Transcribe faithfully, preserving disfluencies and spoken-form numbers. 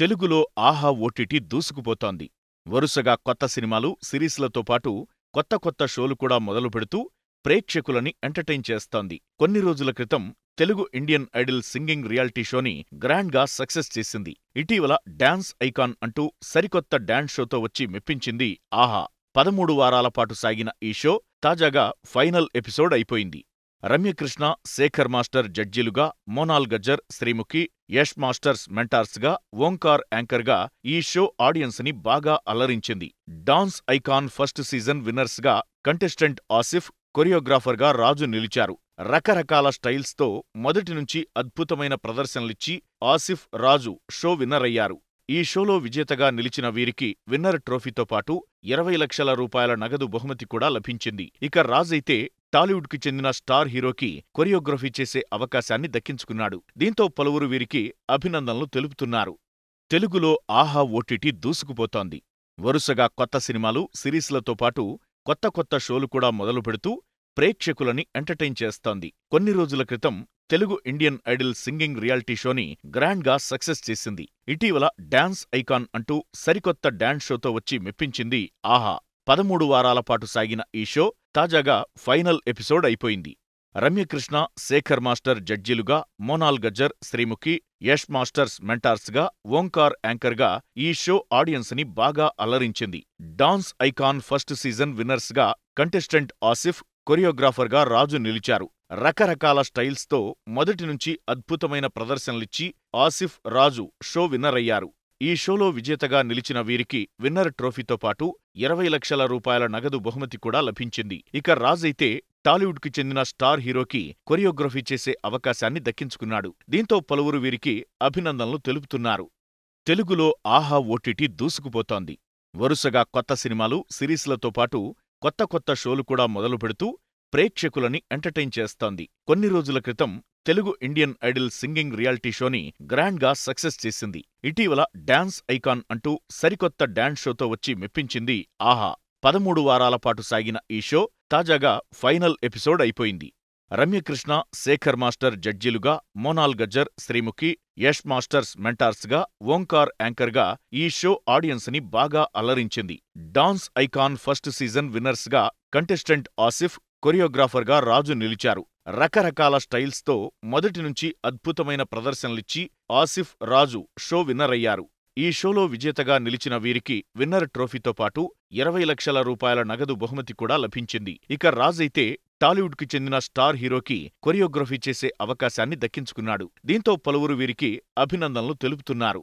తెలుగులో ఆహా ఓటిటి దూసుకుపోతోంది. వరుసగా కొత్త సినిమాలు, సిరీస్లతో పాటు కొత్త కొత్త షోలు కూడా మొదలుపెడుతూ ప్రేక్షకులని ఎంటర్టైన్ చేస్తోంది. కొన్ని రోజుల క్రితం Telugu Indian Idol singing reality షోని గ్రాండ్గా సక్సెస్ చేసింది. ఇటీవల డాన్స్ ఐకాన్ అంటూ సరికొత్త డాన్స్ షోతో వచ్చి మెప్పించింది ఆహా. పదమూడు వారాల పాటు సాగిన ఈ షో తాజాగా ఫైనల్ ఎపిసోడ్ అయిపోయింది. రమ్యకృష్ణ, శేఖర్ మాస్టర్ జడ్జీలుగా, మోనాల్ గజ్జర్, శ్రీముఖి, యష్ మాస్టర్స్ మెంటార్స్గా, ఓంకార్ యాంకర్గా ఈ షో ఆడియన్స్ని బాగా అలరించింది. డాన్స్ ఐకాన్ ఫస్ట్ సీజన్ విన్నర్స్గా కంటెస్టెంట్ ఆసిఫ్, కొరియోగ్రాఫర్గా రాజు నిలిచారు. రకరకాల స్టైల్స్తో మొదటి నుంచి అద్భుతమైన ప్రదర్శనలిచ్చి ఆసిఫ్, రాజు షో విన్నర్ అయ్యారు. ఈ షోలో విజేతగా నిలిచిన వీరికి విన్నర్ ట్రోఫీతో పాటు ఇరవై లక్షల రూపాయల నగదు బహుమతి కూడా లభించింది. ఇక రాజైతే టాలీవుడ్కి చెందిన స్టార్ హీరోకి కొరియోగ్రఫీ చేసే అవకాశాన్ని దక్కించుకున్నాడు. దీంతో పలువురు వీరికి అభినందనలు తెలుపుతున్నారు. తెలుగులో ఆహా ఓటిటి దూసుకుపోతోంది. వరుసగా కొత్త సినిమాలు, సిరీస్లతో పాటు కొత్త కొత్త షోలు కూడా మొదలుపెడుతూ ప్రేక్షకులని ఎంటర్టైన్ చేస్తోంది. కొన్ని రోజుల క్రితం Telugu Indian Idol singing reality షోని గ్రాండ్గా సక్సెస్ చేసింది. ఇటీవల డాన్స్ ఐకాన్ అంటూ సరికొత్త డాన్స్ షోతో వచ్చి మెప్పించింది ఆహా. పదమూడు వారాల పాటు సాగిన ఈ షో తాజాగా ఫైనల్ ఎపిసోడ్ అయిపోయింది. రమ్యకృష్ణ, శేఖర్ మాస్టర్ జడ్జీలుగా, మోనాల్ గజ్జర్, శ్రీముఖి, యష్ మాస్టర్స్ మెంటార్స్గా, ఓంకార్ యాంకర్గా ఈ షో ఆడియన్స్ని బాగా అలరించింది. డాన్స్ ఐకాన్ ఫస్ట్ సీజన్ విన్నర్స్గా కంటెస్టెంట్ ఆసిఫ్, కొరియోగ్రాఫర్గా రాజు నిలిచారు. రకరకాల స్టైల్స్తో మొదటి నుంచి అద్భుతమైన ప్రదర్శనలిచ్చి ఆసిఫ్, రాజు షో విన్నర్ అయ్యారు. ఈ షోలో విజేతగా నిలిచిన వీరికి విన్నర్ ట్రోఫీతో పాటు ఇరవై లక్షల రూపాయల నగదు బహుమతి కూడా లభించింది. ఇక రాజైతే టాలీవుడ్కి చెందిన స్టార్ హీరోకి కొరియోగ్రఫీ చేసే అవకాశాన్ని దక్కించుకున్నాడు. దీంతో పలువురు వీరికి అభినందనలు తెలుపుతున్నారు. తెలుగులో ఆహా ఓటిటి దూసుకుపోతోంది. వరుసగా కొత్త సినిమాలు, సిరీస్లతో పాటు కొత్త కొత్త షోలు కూడా మొదలుపెడుతూ ప్రేక్షకులని ఎంటర్టైన్ చేస్తోంది. కొన్ని రోజుల క్రితం Telugu Indian Idol singing reality షోని గ్రాండ్గా సక్సెస్ చేసింది. ఇటీవల డాన్స్ ఐకాన్ అంటూ సరికొత్త డాన్స్ షోతో వచ్చి మెప్పించింది ఆహా. పదమూడు వారాల పాటు సాగిన ఈ షో తాజాగా ఫైనల్ ఎపిసోడ్ అయిపోయింది. రమ్యకృష్ణ, శేఖర్ మాస్టర్ జడ్జీలుగా, మోనాల్ గజ్జర్, శ్రీముఖి, యష్ మాస్టర్స్ మెంటార్స్గా, ఓంకార్ యాంకర్గా ఈ షో ఆడియన్స్ని బాగా అలరించింది. డాన్స్ ఐకాన్ ఫస్ట్ సీజన్ విన్నర్స్గా కంటెస్టెంట్ ఆసిఫ్, కొరియోగ్రాఫర్గా రాజు నిలిచారు. రకరకాల స్టైల్స్తో మొదటి నుంచి అద్భుతమైన ప్రదర్శనలిచ్చి ఆసిఫ్, రాజు షో విన్నర్ అయ్యారు. ఈ షోలో విజేతగా నిలిచిన వీరికి విన్నర్ ట్రోఫీతో పాటు ఇరవై లక్షల రూపాయల నగదు బహుమతి కూడా లభించింది. ఇక రాజైతే టాలీవుడ్కి చెందిన స్టార్ హీరోకి కొరియోగ్రఫీ చేసే అవకాశాన్ని దక్కించుకున్నాడు. దీంతో పలువురు వీరికి అభినందనలు తెలుపుతున్నారు.